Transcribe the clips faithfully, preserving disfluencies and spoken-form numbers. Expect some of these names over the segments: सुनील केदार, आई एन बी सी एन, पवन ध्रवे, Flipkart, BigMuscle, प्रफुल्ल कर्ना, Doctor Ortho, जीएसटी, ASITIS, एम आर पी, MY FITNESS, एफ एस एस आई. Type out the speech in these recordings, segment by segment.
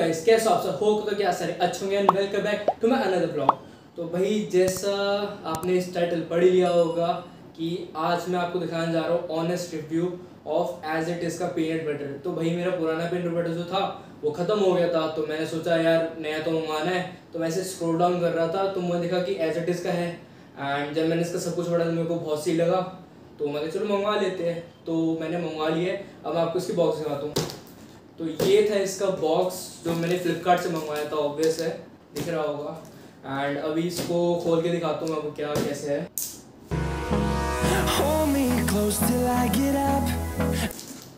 Guys, कैसे हो आप सब? होप करते हो क्या सारे अच्छे होंगे and welcome back to my another blog. तो भाई जैसा आपने इस टाइटल पढ़ लिया होगा कि आज मैं आपको दिखाने जा रहा हूँ honest review of as it is का पीनट बटर। तो भाई मेरा पुराना पीनट बटर जो था वो ख़त्म हो गया था, तो मैंने सोचा यार नया तो मंगाना है। तो मैं इसे स्क्रोल डाउन कर रहा था तो मैंने देखा कि एज इट इज़ का है एंड जब मैंने इसका सब कुछ पढ़ा तो मेरे को बहुत सी लगा, तो मैंने चलो मंगवा लेते हैं। तो मैंने मंगवा लिया है। अब आपको इसकी बॉक्स दिखाता हूँ। तो ये था इसका बॉक्स जो मैंने फ्लिपकार्ट से मंगवाया था, ऑब्वियस है, दिख रहा होगा। एंड अभी इसको खोल के दिखाता हूँ आपको क्या कैसे है।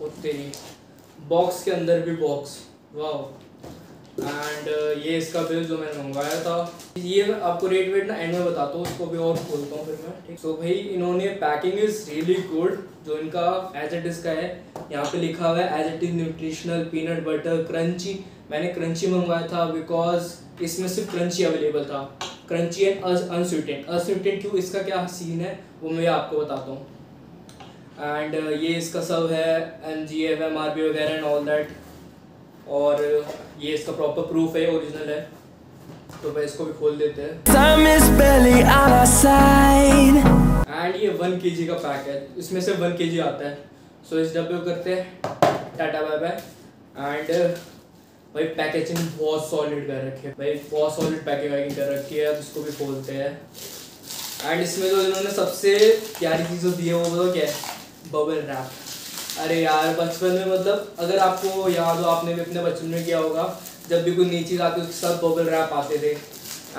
ओ तेरी बॉक्स के अंदर भी बॉक्स, वाह। एंड ये इसका बिल जो मैंने मंगवाया था, ये आपको रेट वेट ना एंड में बताता हूँ, उसको भी और खोलता हूँ फिर मैं, ठीक। सो so, भाई इन्होंने पैकिंग इज़ रियली गुड जो इनका एज इट इज़ का है। यहाँ पे लिखा हुआ है as it is nutritional peanut butter crunchy. मैंने क्रंची मंगवाया था बिकॉज इसमें सिर्फ क्रंची अवेलेबल था, क्रंची एंड अनस्वीटेंड। अनस्वीटेंड क्यों, इसका क्या सीन है वो मैं आपको बताता हूँ। एंड ये इसका सब है M G F एम आर पी वगैरह एंड ऑल दैट, और ये इसका प्रॉपर प्रूफ है, ओरिजिनल है। तो भाई इसको भी खोल देते हैं। एंड ये वन के जी का पैक है, इसमें से वन के जी आता है। सो so, इस डब्बे को करते हैं टाटा बाय बाय। एंड भाई पैकेजिंग बहुत सॉलिड कर रखी है, भाई बहुत सॉलिड पैकेजिंग कर रखी है। अब इसको भी खोलते हैं। एंड इसमें जो इन्होंने सबसे प्यारी चीज़ दी है वो बताओ क्या है, बबल रैप। अरे यार बचपन में, मतलब अगर आपको याद हो, आपने भी अपने बचपन में किया होगा, जब भी कोई नई चीज़ आती है उसके साथ बबल रैप आते थे।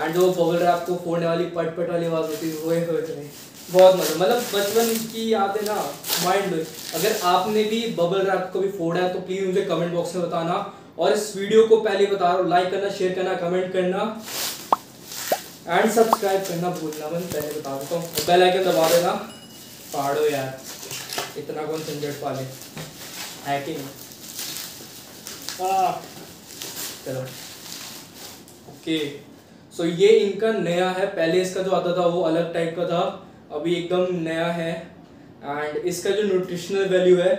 एंड वो बबल रैप को फोड़ने वाली पट पट वाली आवाज़ होती थी, वो बहुत मजा, मतलब बचपन की यादें ना माइंड में। अगर आपने भी बबल रैप को भी फोड़ा है तो प्लीज़ मुझे कमेंट बॉक्स में बताना। और इस वीडियो को पहले बता रहा हूँ, लाइक करना, शेयर करना, कमेंट करना एंड सब्सक्राइब करना भूलना मत, पहले बता देता हूँ। बेल आइकन दबा देना। फाड़ो यार, इतना कौन झंझट पाले है कि नहीं। चलो ओके। सो ये इनका नया है, पहले इसका जो आता था वो अलग टाइप का था, अभी एकदम नया है। एंड इसका जो न्यूट्रिशनल वैल्यू है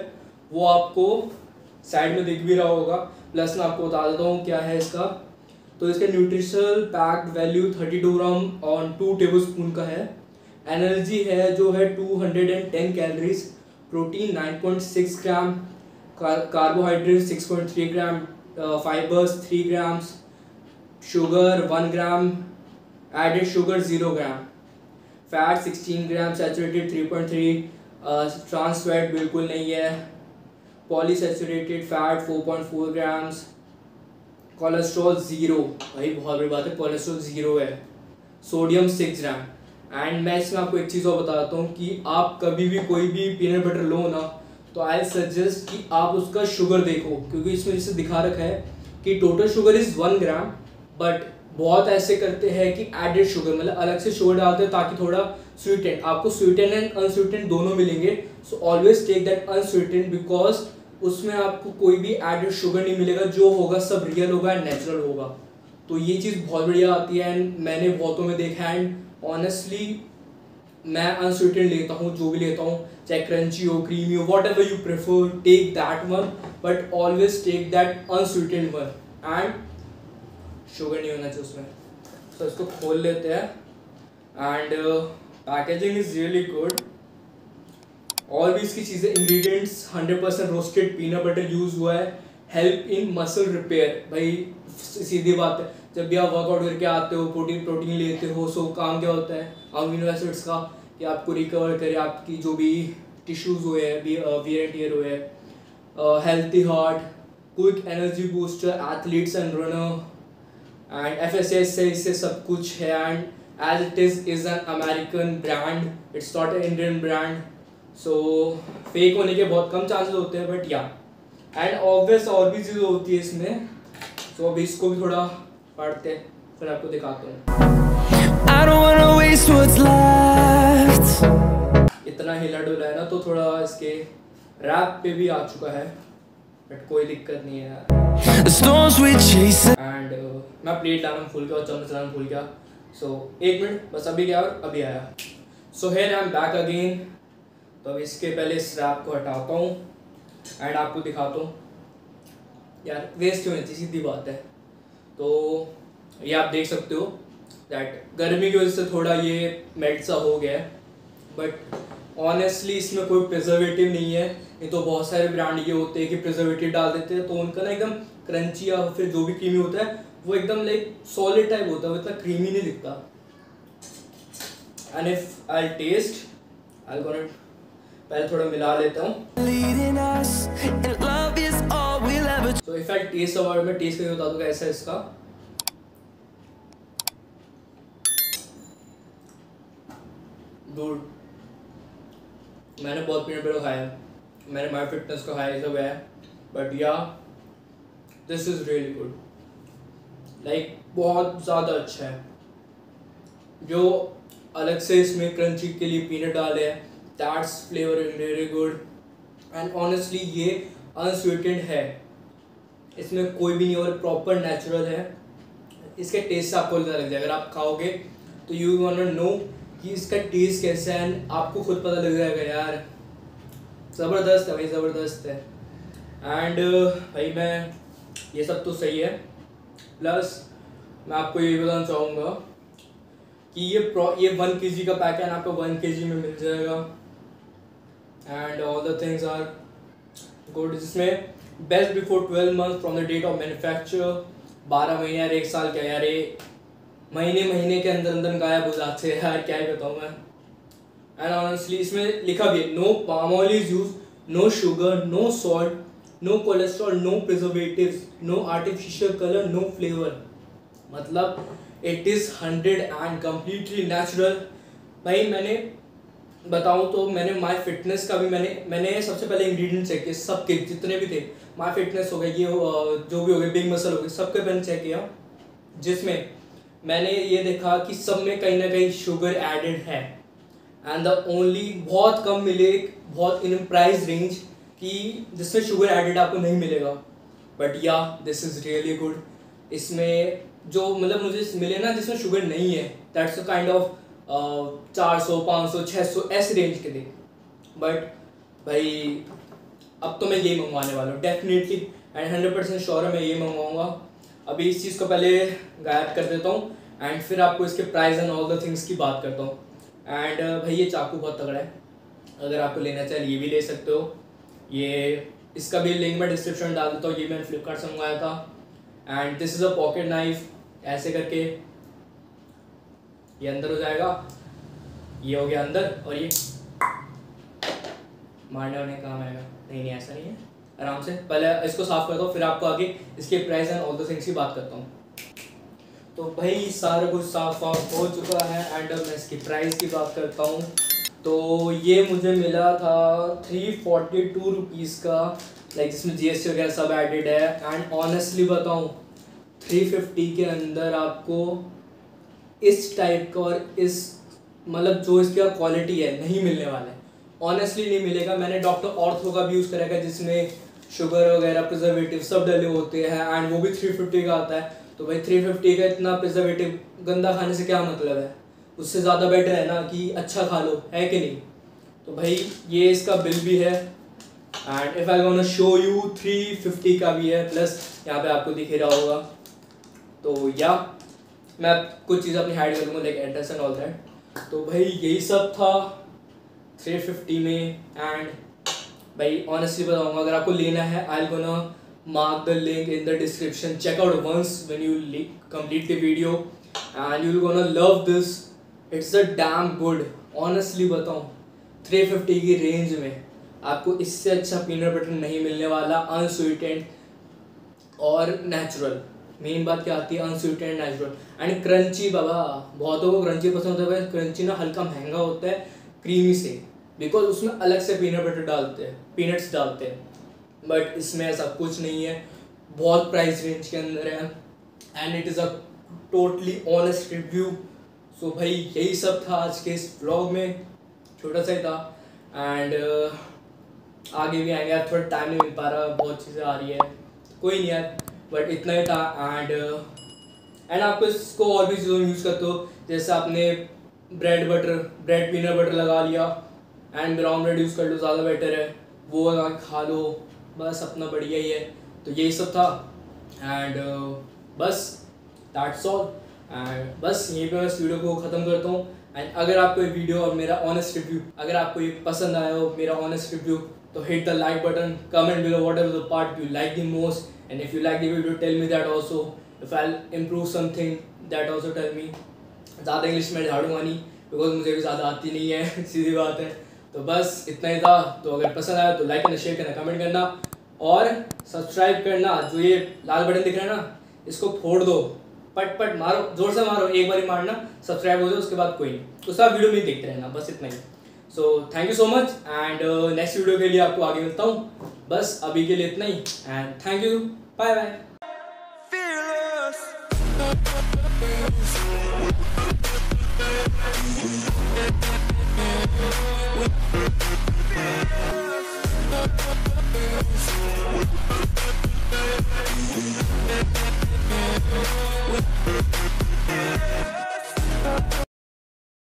वो आपको साइड में दिख भी रहा होगा, प्लस मैं आपको बता देता हूँ क्या है इसका। तो इसका nutritional packed value thirty two gram on two tablespoon का है। एनर्जी है जो है two hundred and ten calories, protein nine point six gram, carbohydrate six point three gram, fibres three grams, sugar one gram, added sugar zero gram, fat sixteen gram, saturated three point three, trans fat बिल्कुल नहीं है, polysaturated fat four point four grams, cholesterol zero, भाई बहुत बड़ी बात है, cholesterol zero है, sodium six gram. And मैं इसमें आपको एक चीज़ और बताता हूँ कि आप कभी भी कोई भी पीनट बटर लो ना तो आई सजेस्ट कि आप उसका शुगर देखो, क्योंकि इसमें जैसे दिखा रखा है कि total sugar is one gram, but बहुत ऐसे करते हैं कि एडेड शुगर, मतलब अलग से शुगर डालते हैं ताकि थोड़ा स्वीटेंड, आपको स्वीटेंड एंड अनस्वीटेंड दोनों मिलेंगे। So always take that unsweetened because उसमें आपको कोई भी एडेड शुगर नहीं मिलेगा, जो होगा सब रियल होगा एंड नेचुरल होगा। तो ये चीज़ बहुत बढ़िया आती है एंड मैंने बहुतों में देखा है। एंड ऑनेस्टली मैं अनस्वीटेड लेता हूँ, जो भी लेता हूँ, चाहे क्रंची हो, क्रीमी हो, whatever you prefer, take that one, but always take that unsweetened one. And sugar नहीं होना चाहिए उसमें। तो so, इसको खोल लेते हैं। And packaging is really good. और भी इसकी चीज़ें, ingredients hundred percent roasted peanut butter use हुआ है। हेल्प इन मसल रिपेयर, भाई सीधी बात है, जब भी आप वर्कआउट करके आते हो, प्रोटीन प्रोटीन लेते हो, सो काम क्या होता है अमीनो एसिड्स का, कि आपको रिकवर करे, आपकी जो भी टिश्यूज़ हुए हैं, वियर एंड टियर हुए हैं। Healthy heart, quick energy booster, athletes and runner and एफ एस एस आई इससे सब कुछ है। And as it is is an American brand, it's not an Indian brand. So so, फेक होने के बहुत कम चांसेस होते हैं, बट या एंड ऑब्वियस और भी चीज़ होती है इसमें। सो so, अभी इसको भी थोड़ा पढ़ते हैं, फिर आपको दिखाता हूँ। इतना हिला डुला है ना, तो थोड़ा इसके रैप पे भी आ चुका है, बट कोई दिक्कत नहीं है यार। एंड uh, मैं प्लेट लाना फूल गया और चम्मच लाना फूल गया। सो so, एक मिनट बस, अभी क्या और अभी आया। So here I am back again. तो अब इसके पहले इस रैप को हटाता हूँ एंड आपको दिखाता हूँ। यार वेस्ट होने चाहिए, सीधी बात है। तो ये आप देख सकते हो दैट गर्मी की वजह से थोड़ा ये मेल्ट सा हो गया है, बट ऑनेस्टली इसमें कोई प्रिजर्वेटिव नहीं है। ये तो बहुत सारे ब्रांड ये होते हैं कि प्रिजर्वेटिव डाल देते हैं तो उनका ना एकदम क्रंची या फिर जो भी क्रीमी होता है वो एकदम लाइक सॉलिड टाइप होता है, वो इतना क्रीमी नहीं दिखता। And if I taste I gonna पहले थोड़ा मिला लेता हूँ। तो इफ आई टेस्ट अवार्ड में टेस्ट करके बता दूंगा ऐसा इसका। दूध मैंने बहुत पीने पर खाया, मैंने माई फिटनेस का खाया सब है, बट या this is really good, like बहुत ज़्यादा अच्छा है। जो अलग से इसमें क्रंची के लिए पीनट डाले हैं that's flavour is really good and honestly ये अनस्वीटेड है, इसमें कोई भी नहीं और प्रॉपर नेचुरल है। इसके टेस्ट से आपको पता लग जाएगा, अगर आप खाओगे तो यू वांट टू नो कि इसका टेस्ट कैसा है, आपको खुद पता लग जाएगा। यार ज़बरदस्त है भाई, ज़बरदस्त है। एंड भाई मैं ये सब तो सही है, प्लस मैं आपको ये बताना चाहूँगा कि ये प्रो ये वन के जी का पैक है, आपको वन के जी में मिल जाएगा। And all the things are good. जिसमें best before twelve month from the date of manufacture, बारह महीने यार एक साल क्या यार, महीने महीने के अंदर अंदर गायब हो जाते हैं यार, क्या ही बताऊँ मैं। एंड ऑनेस्टली इसमें लिखा भी है no palm oil is use, no sugar, no salt, no cholesterol, no preservatives, no artificial colour, no flavour, मतलब it is hundred and completely natural. भाई मैंने बताऊँ तो मैंने माई फिटनेस का भी मैंने मैंने सबसे पहले इंग्रेडिएंट चेक किए, सबके जितने भी थे, माई फिटनेस हो गए, ये जो भी हो गए, बिग मसल हो गए, सबके मैंने चेक किया, जिसमें मैंने ये देखा कि सब में कहीं ना कहीं शुगर एडेड है। एंड द ओनली बहुत कम मिले, बहुत इन प्राइस रेंज कि जिसमें शुगर एडेड आपको नहीं मिलेगा, बट या दिस इज़ रियली गुड। इसमें जो मतलब मुझे मिले ना जिसमें शुगर नहीं है दैट्स अ काइंड ऑफ चार सौ पाँच सौ छः सौ ऐसे रेंज के थे, बट भाई अब तो मैं यही मंगवाने वाला हूँ definitely and hundred percent sure है मैं ये मंगवाऊँगा। अभी इस चीज़ को पहले गायब कर देता हूँ एंड फिर आपको इसके price and all the things की बात करता हूँ। एंड भाई ये चाकू बहुत तगड़ा है, अगर आपको लेना चाहिए ये भी ले सकते हो, ये इसका भी लिंक मैं डिस्क्रिप्शन डाल देता हूँ। ये मैंने फ्लिपकार्ट से मंगाया था। And this is a pocket knife, ऐसे करके ये अंदर हो जाएगा, ये हो गया अंदर, और ये मारने वाने काम आएगा। नहीं नहीं ऐसा नहीं है, आराम से पहले इसको साफ़ करता हूँ फिर आपको आगे इसके price and all the things की बात करता हूँ। तो भाई सारा कुछ साफ वाफ हो चुका है एंड मैं इसकी प्राइस की बात करता हूँ। तो ये मुझे मिला था थ्री फोर्टी टू रुपीज़ का, लाइक जिसमें जीएसटी वगैरह सब एडेड है। एंड ऑनेस्टली बताऊँ थ्री फिफ्टी के अंदर आपको इस टाइप का और इस मतलब जो इसका क्वालिटी है नहीं मिलने वाला है, ऑनेस्टली नहीं मिलेगा। मैंने डॉक्टर ऑर्थो का भी यूज़ करेगा जिसमें शुगर वगैरह प्रिजर्वेटिव सब डले होते हैं एंड वो भी थ्री फिफ्टी का आता है। तो भाई थ्री फिफ्टी का इतना प्रिजर्वेटिव गंदा खाने से क्या मतलब है, उससे ज़्यादा बेटर है ना कि अच्छा खा लो, है कि नहीं। तो भाई ये इसका बिल भी है and if I gonna show you three fifty का भी है, प्लस यहाँ पे आपको दिखे रहा होगा। तो या मैं कुछ चीज़ अपनी हाइड कर लूँगा like address and all that. तो भाई यही सब था थ्री फिफ्टी में। एंड भाई ऑनेस्टली बताऊँगा अगर आपको लेना है I will gonna mark the link in the description, check out once when you complete the video and you're gonna love this, it's a damn good। honestly बताऊँ three fifty की range में आपको इससे अच्छा पीनट बटर नहीं मिलने वाला, unsweetened और नेचुरल। मेन बात क्या आती है, अनस्वीटेड नेचुरल एंड क्रंची। बाबा बहुतों को क्रंची पसंद होता है, क्रंची ना हल्का महंगा होता है क्रीमी से, बिकॉज उसमें अलग से पीनट बटर डालते हैं, पीनट्स डालते हैं, बट इसमें ऐसा कुछ नहीं है, बहुत प्राइस रेंज के अंदर है and it is a totally honest review. So भाई यही सब था आज के इस व्लॉग में, छोटा सा ही था एंड uh, आगे भी आएंगे यार, थोड़ा टाइम नहीं मिल पा रहा, बहुत चीज़ें आ रही है, कोई नहीं यार, बट इतना ही था। एंड एंड uh, आपको इसको और भी चीज़ों में यूज़ करते हो, जैसे आपने bread butter bread peanut butter लगा लिया एंड ब्राउन ब्रेड यूज़ कर लो, ज़्यादा बेटर है, वो लगा खा लो, बस अपना बढ़िया ही है। तो यही सब था एंड uh, बस दैट्स ऑल एंड बस यहीं पे मैं इस वीडियो को ख़त्म करता हूँ। एंड अगर आपको ये वीडियो और मेरा ऑनेस्ट रिव्यू अगर आपको ये पसंद आया हो मेरा ऑनेस्ट रिव्यू तो hit the like button, comment below whatever the part you like the most and if you like the video tell me that also, if I improve something that also tell me. ज़्यादा English में झाड़ूंगा नहीं because मुझे भी ज़्यादा आती नहीं है, सीधी बात है। तो बस इतना ही था, तो अगर पसंद आया तो लाइक करना, शेयर करना, कमेंट करना और सब्सक्राइब करना। जो ये लाल बटन दिख रहा है ना इसको फोड़ दो, पट पट मारो, जोर से मारो, एक बार ही मारना, सब्सक्राइब हो जाए, उसके बाद कोई नहीं, उसका वीडियो में देखते रहना, बस इतना ही। So thank you so much and next video के लिए आपको आगे मिलता हूँ, बस अभी के लिए इतना ही and thank you, bye bye.